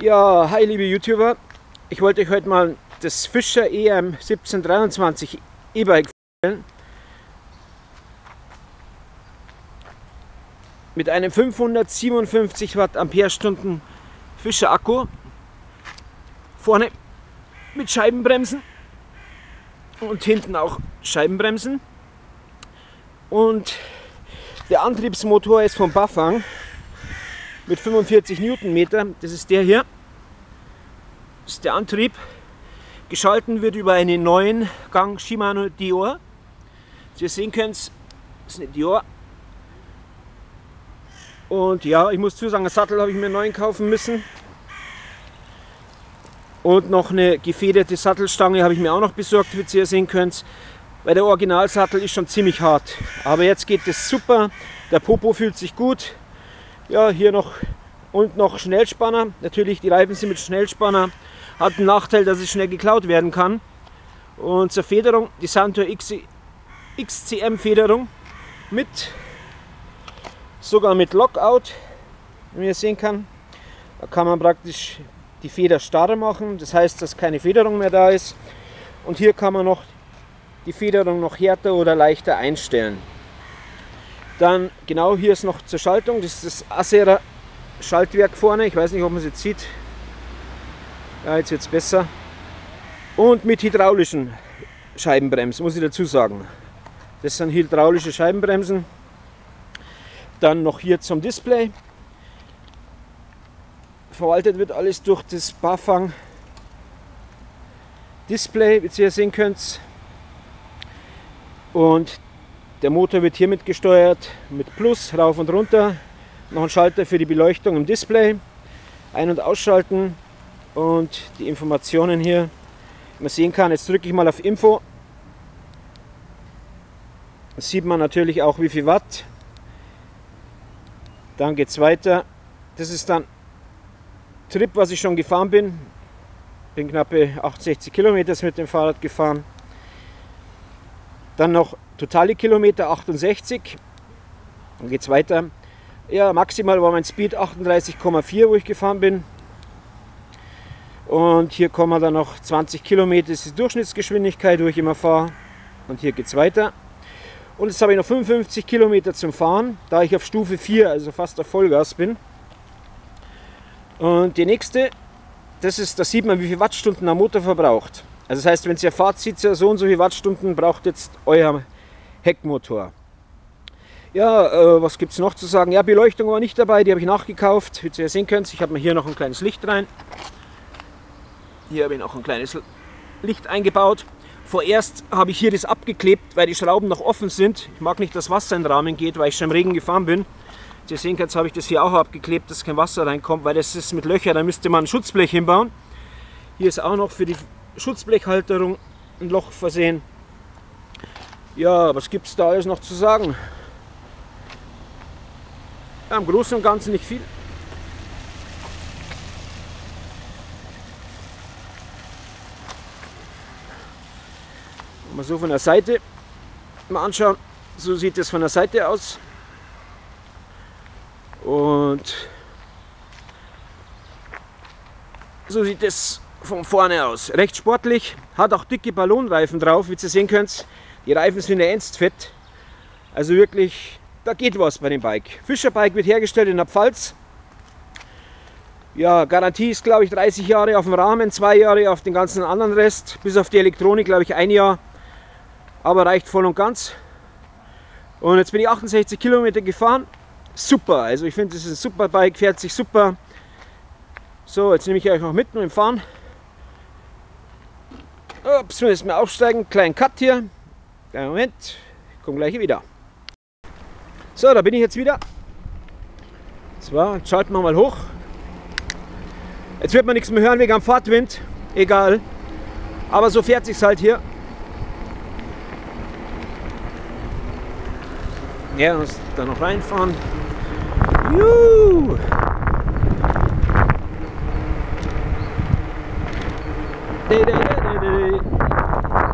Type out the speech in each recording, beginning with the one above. Ja, hi liebe YouTuber, ich wollte euch heute mal das Fischer EM1723 E-Bike vorstellen. Mit einem 557 Watt Amperestunden Fischer Akku, vorne mit Scheibenbremsen und hinten auch Scheibenbremsen, und der Antriebsmotor ist von Bafang mit 45 Newtonmeter, das ist der hier, das ist der Antrieb. Geschalten wird über einen 9-Gang Shimano Deore. Als ihr sehen könnt, ist eine Deore. Und ja, ich muss zu sagen, einen Sattel habe ich mir neu kaufen müssen. Und noch eine gefederte Sattelstange habe ich mir auch noch besorgt, wie ihr sehen könnt. Weil der Originalsattel ist schon ziemlich hart. Aber jetzt geht es super, der Popo fühlt sich gut. Ja, hier noch Schnellspanner. Natürlich, die Reifen sind mit Schnellspanner. Hat einen Nachteil, dass es schnell geklaut werden kann. Und zur Federung, die Suntour XCM Federung. Sogar mit Lockout, wie ihr sehen kann. Da kann man praktisch die Feder starr machen. Das heißt, dass keine Federung mehr da ist. Und hier kann man noch die Federung noch härter oder leichter einstellen. Dann genau hier ist noch zur Schaltung, das ist das Acera Schaltwerk vorne, ich weiß nicht, ob man es jetzt sieht. Ja, jetzt wird es besser. Und mit hydraulischen Scheibenbremsen, muss ich dazu sagen. Das sind hydraulische Scheibenbremsen. Dann noch hier zum Display. Verwaltet wird alles durch das Bafang Display, wie ihr sehen könnt. Und der Motor wird hiermit gesteuert, mit Plus, rauf und runter, noch ein Schalter für die Beleuchtung im Display, ein- und ausschalten und die Informationen hier, wie man sehen kann. Jetzt drücke ich mal auf Info, da sieht man natürlich auch, wie viel Watt, dann geht es weiter. Das ist dann Trip, was ich schon gefahren bin, knappe 68 Kilometer mit dem Fahrrad gefahren. Dann noch totale Kilometer 68, dann geht es weiter. Ja, maximal war mein Speed 38,4, wo ich gefahren bin. Und hier kommen dann noch 20 Kilometer, das ist die Durchschnittsgeschwindigkeit, wo ich immer fahre. Und hier geht es weiter. Und jetzt habe ich noch 55 Kilometer zum Fahren, da ich auf Stufe 4, also fast auf Vollgas bin. Und die nächste, das ist, da sieht man, wie viele Wattstunden der Motor verbraucht. Also das heißt, wenn ihr fahrt, seht ihr, so und so viele Wattstunden braucht jetzt euer Heckmotor. Ja, was gibt es noch zu sagen? Ja, Beleuchtung war nicht dabei, die habe ich nachgekauft, wie ihr sehen könnt. Ich habe mir hier noch ein kleines Licht rein. Hier habe ich noch ein kleines Licht eingebaut. Vorerst habe ich hier das abgeklebt, weil die Schrauben noch offen sind. Ich mag nicht, dass Wasser in den Rahmen geht, weil ich schon im Regen gefahren bin. Wie ihr sehen könnt, habe ich das hier auch abgeklebt, dass kein Wasser reinkommt, weil das ist mit Löchern, da müsste man ein Schutzblech hinbauen. Hier ist auch noch für die Schutzblechhalterung ein Loch versehen. Ja, was gibt es da alles noch zu sagen? Ja, im Großen und Ganzen nicht viel. Mal so von der Seite mal anschauen. So sieht es von der Seite aus. Und so sieht es von vorne aus. Recht sportlich, hat auch dicke Ballonreifen drauf, wie ihr sehen könnt. Die Reifen sind ja ernstfett. Also wirklich, da geht was bei dem Bike. Fischer Bike wird hergestellt in der Pfalz. Ja, Garantie ist, glaube ich, 30 Jahre auf dem Rahmen, 2 Jahre auf den ganzen anderen Rest. Bis auf die Elektronik, glaube ich, 1 Jahr. Aber reicht voll und ganz. Und jetzt bin ich 68 Kilometer gefahren. Super, also ich finde, es ist ein super Bike, fährt sich super. So, jetzt nehme ich euch noch mit beim Fahren. Ups, müssen wir aufsteigen, kleinen Cut hier. Einen Moment, ich komme gleich wieder. So, da bin ich jetzt wieder. Jetzt schalten wir mal hoch. Jetzt wird man nichts mehr hören wegen am Fahrtwind, egal. Aber so fährt sich's halt hier. Ja, muss da noch reinfahren. Juhu!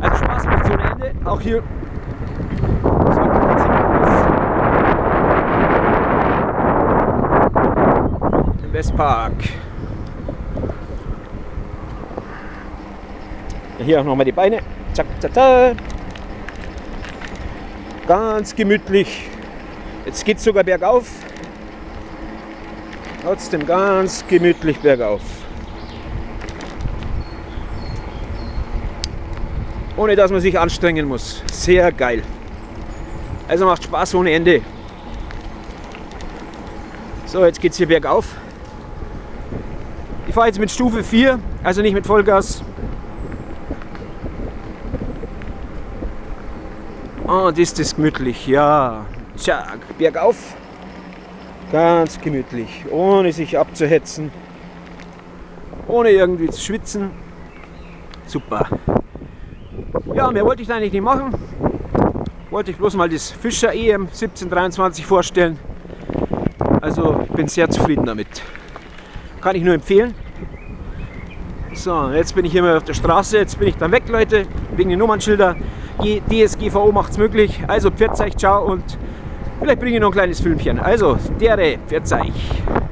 Also Spaß macht so ein Ende, auch hier. Im Westpark. Hier auch nochmal die Beine. Zack, zack, zack. Ganz gemütlich. Jetzt geht es sogar bergauf. Trotzdem ganz gemütlich bergauf. Ohne dass man sich anstrengen muss. Sehr geil. Also macht Spaß ohne Ende. So, jetzt geht es hier bergauf. Ich fahre jetzt mit Stufe 4, also nicht mit Vollgas. Und ist das gemütlich, ja. Tja, bergauf. Ganz gemütlich, ohne sich abzuhetzen. Ohne irgendwie zu schwitzen. Super. Ja, mehr wollte ich eigentlich nicht machen. Wollte ich bloß mal das Fischer EM1723 vorstellen. Also ich bin sehr zufrieden damit. Kann ich nur empfehlen. So, jetzt bin ich hier mal auf der Straße. Jetzt bin ich dann weg, Leute. Wegen den Nummernschilder. DSGVO macht es möglich. Also pfiat euch, ciao und vielleicht bringe ich noch ein kleines Filmchen. Also, dere, pfiat euch.